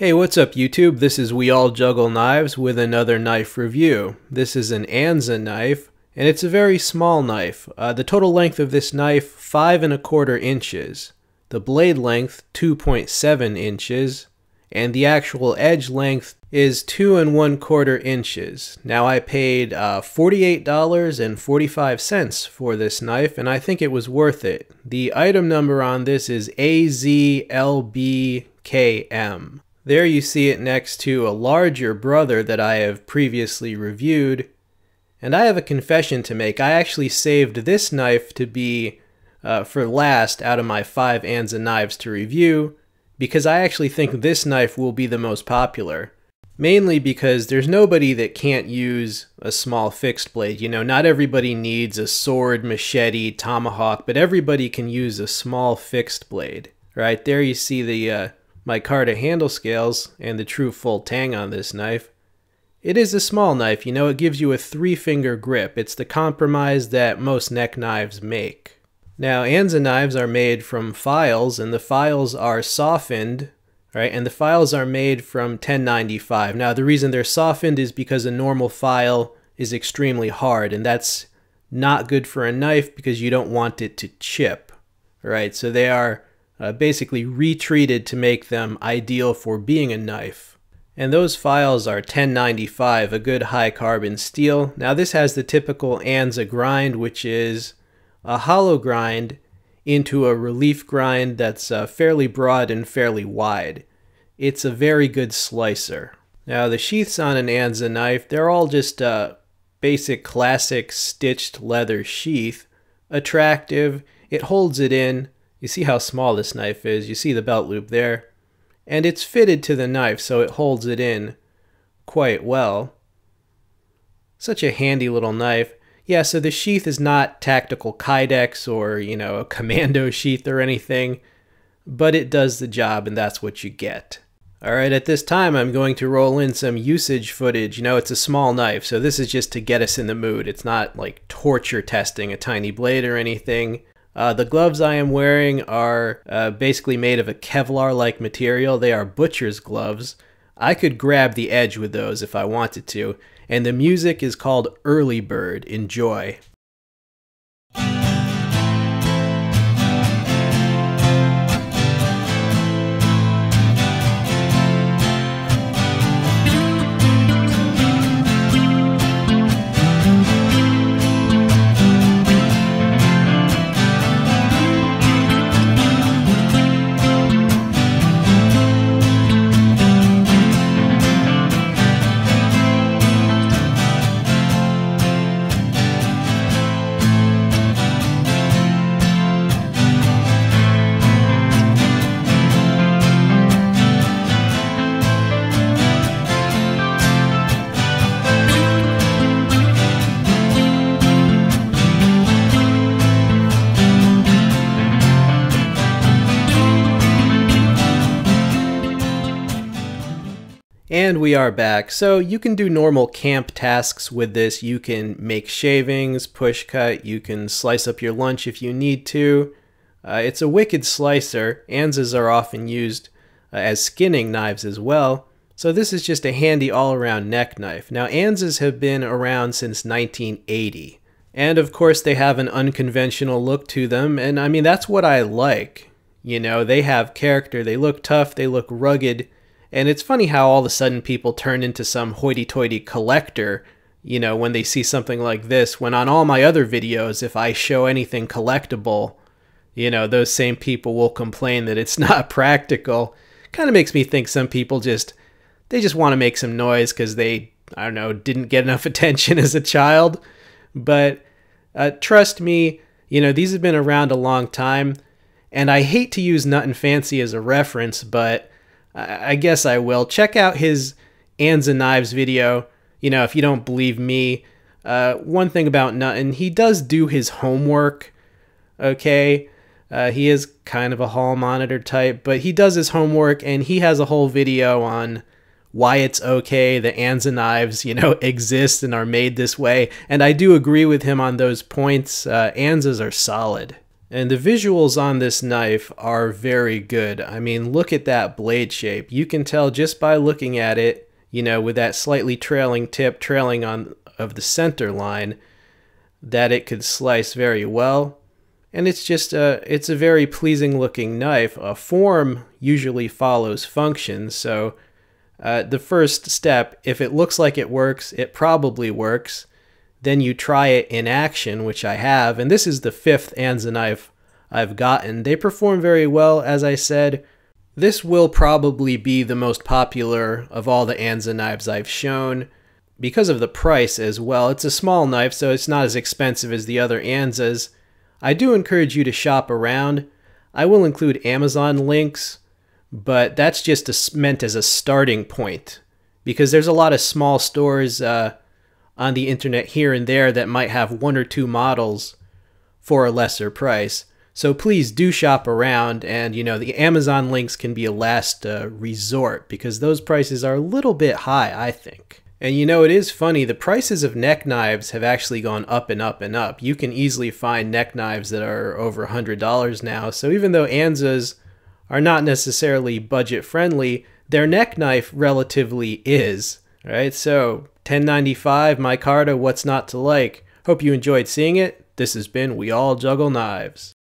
Hey, what's up YouTube? This is We All Juggle Knives with another knife review. This is an Anza knife, and it's a very small knife. The total length of this knife, 5 1/4 inches. The blade length, 2.7 inches. And the actual edge length is 2 1/4 inches. Now I paid $48.45 for this knife, and I think it was worth it. The item number on this is AZLBKM. There you see it next to a larger brother that I have previously reviewed. And I have a confession to make. I actually saved this knife to be for last out of my 5 Anza knives to review, because I actually think this knife will be the most popular. Mainly because there's nobody that can't use a small fixed blade. You know, not everybody needs a sword, machete, tomahawk, but everybody can use a small fixed blade. Right there you see the Micarta handle scales and the true full tang on this knife. It is a small knife, you know, it gives you a 3-finger grip. It's the compromise that most neck knives make. Now, Anza knives are made from files, and the files are softened, right? And the files are made from 1095. Now, the reason they're softened is because a normal file is extremely hard, and that's not good for a knife because you don't want it to chip, right? So they are basically retreated to make them ideal for being a knife. And those files are 1095, a good high carbon steel. Now this has the typical Anza grind, which is a hollow grind into a relief grind that's fairly broad and fairly wide. It's a very good slicer. Now the sheaths on an Anza knife, they're all just basic classic stitched leather sheath. Attractive, it holds it in. You see how small this knife is, you see the belt loop there, and it's fitted to the knife so it holds it in quite well. Such a handy little knife. Yeah, so the sheath is not tactical Kydex or, you know, a commando sheath or anything, but it does the job and that's what you get. Alright, at this time I'm going to roll in some usage footage. You know, it's a small knife, so this is just to get us in the mood. It's not like torture testing a tiny blade or anything. The gloves I am wearing are basically made of a Kevlar-like material. They are butcher's gloves. I could grab the edge with those if I wanted to. And the music is called Early Bird. Enjoy. And we are back. So you can do normal camp tasks with this. You can make shavings, push cut, you can slice up your lunch if you need to. It's a wicked slicer. Anzas are often used as skinning knives as well. So this is just a handy all-around neck knife. Now Anzas have been around since 1980. And of course they have an unconventional look to them, and I mean that's what I like. You know, they have character, they look tough, they look rugged. And it's funny how all of a sudden people turn into some hoity-toity collector, you know, when they see something like this, when on all my other videos, if I show anything collectible, you know, those same people will complain that it's not practical. Kind of makes me think some people just want to make some noise because they, I don't know, didn't get enough attention as a child. But trust me, you know, these have been around a long time, and I hate to use Nutnfancy as a reference, but I guess I will. Check out his Anza Knives video, you know, if you don't believe me. One thing about Nuttin, he does do his homework, okay? He is kind of a hall monitor type, but he does his homework, and he has a whole video on why it's okay the Anza Knives, you know, exist and are made this way. And I do agree with him on those points. Anzas are solid. And the visuals on this knife are very good. I mean, look at that blade shape. You can tell just by looking at it, you know, with that slightly trailing tip trailing on of the center line, that it could slice very well. And it's just a very pleasing looking knife. A form usually follows function, so the first step, if it looks like it works, it probably works. Then you try it in action, which I have, and this is the 5th Anza knife I've gotten. They perform very well, as I said. This will probably be the most popular of all the Anza knives I've shown, because of the price as well. It's a small knife, so it's not as expensive as the other Anzas. I do encourage you to shop around. I will include Amazon links, but that's just meant as a starting point, because there's a lot of small stores on the internet here and there that might have 1 or 2 models for a lesser price. So please do shop around, and you know, the Amazon links can be a last resort, because those prices are a little bit high, I think. And you know, it is funny, the prices of neck knives have actually gone up and up and up. You can easily find neck knives that are over $100 now, so even though Anzas are not necessarily budget friendly, their neck knife relatively is. All right, so 1095, Micarta, what's not to like? Hope you enjoyed seeing it. This has been We All Juggle Knives.